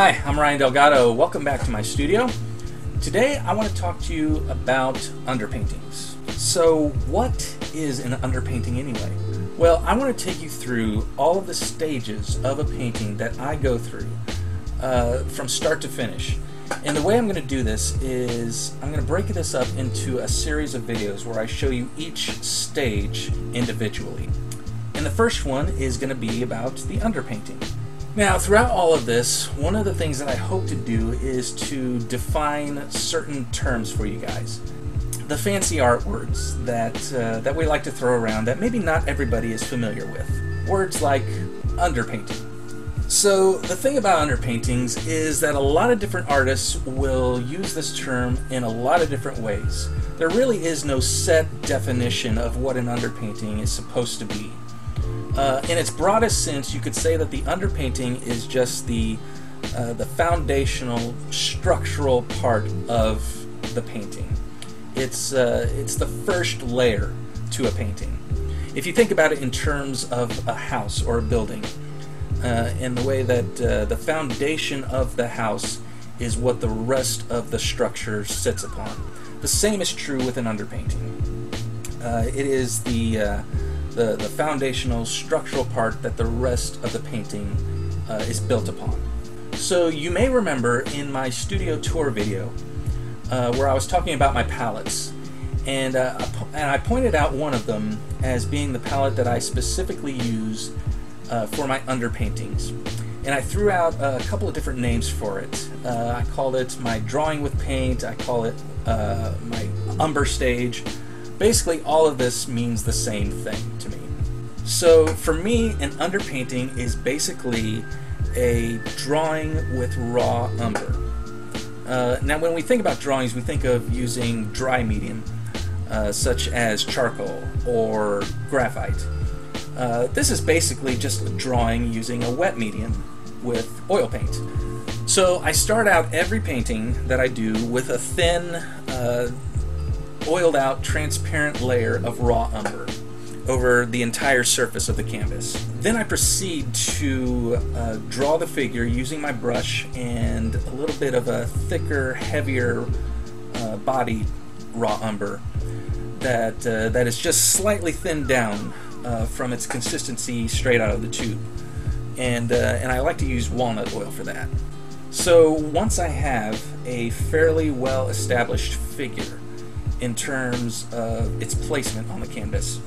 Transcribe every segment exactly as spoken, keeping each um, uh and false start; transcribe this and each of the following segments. Hi, I'm Ryan Delgado. Welcome back to my studio. Today I want to talk to you about underpaintings. So what is an underpainting anyway? Well, I want to take you through all of the stages of a painting that I go through uh, from start to finish. And the way I'm going to do this is I'm going to break this up into a series of videos where I show you each stage individually. And the first one is going to be about the underpainting. Now, throughout all of this, one of the things that I hope to do is to define certain terms for you guys. The fancy art words that, uh, that we like to throw around that maybe not everybody is familiar with. Words like underpainting. So the thing about underpaintings is that a lot of different artists will use this term in a lot of different ways. There really is no set definition of what an underpainting is supposed to be. Uh, in its broadest sense, you could say that the underpainting is just the, uh, the foundational, structural part of the painting. It's, uh, it's the first layer to a painting. If you think about it in terms of a house or a building, Uh, in the way that uh, the foundation of the house is what the rest of the structure sits upon. The same is true with an underpainting. Uh, it is the, uh, the, the foundational structural part that the rest of the painting uh, is built upon. So you may remember in my studio tour video uh, where I was talking about my palettes, and, uh, and I pointed out one of them as being the palette that I specifically use Uh, for my underpaintings. And I threw out a couple of different names for it. Uh, I called it my drawing with paint, I call it uh, my umber stage. Basically all of this means the same thing to me. So for me, an underpainting is basically a drawing with raw umber. Uh, now when we think about drawings, we think of using dry medium, uh, such as charcoal or graphite. Uh, this is basically just a drawing using a wet medium with oil paint. So I start out every painting that I do with a thin, uh, oiled out, transparent layer of raw umber over the entire surface of the canvas. Then I proceed to uh, draw the figure using my brush and a little bit of a thicker, heavier uh, body raw umber that, uh, that is just slightly thinned down Uh, from its consistency straight out of the tube, and uh, and I like to use walnut oil for that. So once I have a fairly well established figure in terms of its placement on the canvas,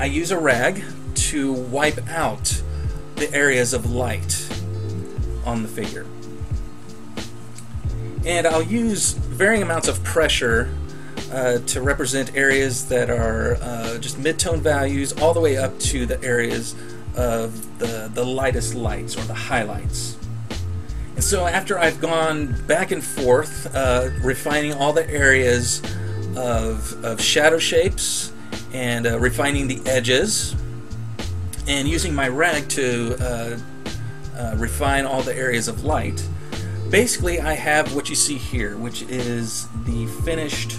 I use a rag to wipe out the areas of light on the figure, and I'll use varying amounts of pressure Uh, to represent areas that are uh, just mid-tone values all the way up to the areas of the, the lightest lights or the highlights. And so after I've gone back and forth uh, refining all the areas of, of shadow shapes and uh, refining the edges and using my rag to uh, uh, refine all the areas of light, basically I have what you see here, which is the finished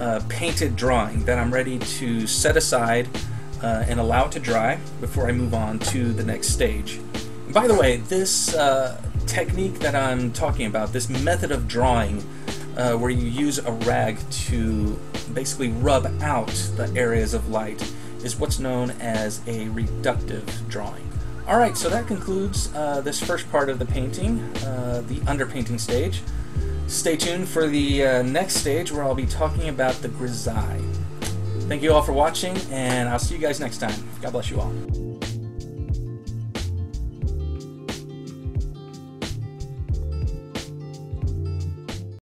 Uh, painted drawing that I'm ready to set aside uh, and allow it to dry before I move on to the next stage. And by the way, this uh, technique that I'm talking about, this method of drawing uh, where you use a rag to basically rub out the areas of light, is what's known as a reductive drawing. Alright, so that concludes uh, this first part of the painting, uh, the underpainting stage. Stay tuned for the uh, next stage where I'll be talking about the grisaille. Thank you all for watching, and I'll see you guys next time. God bless you all.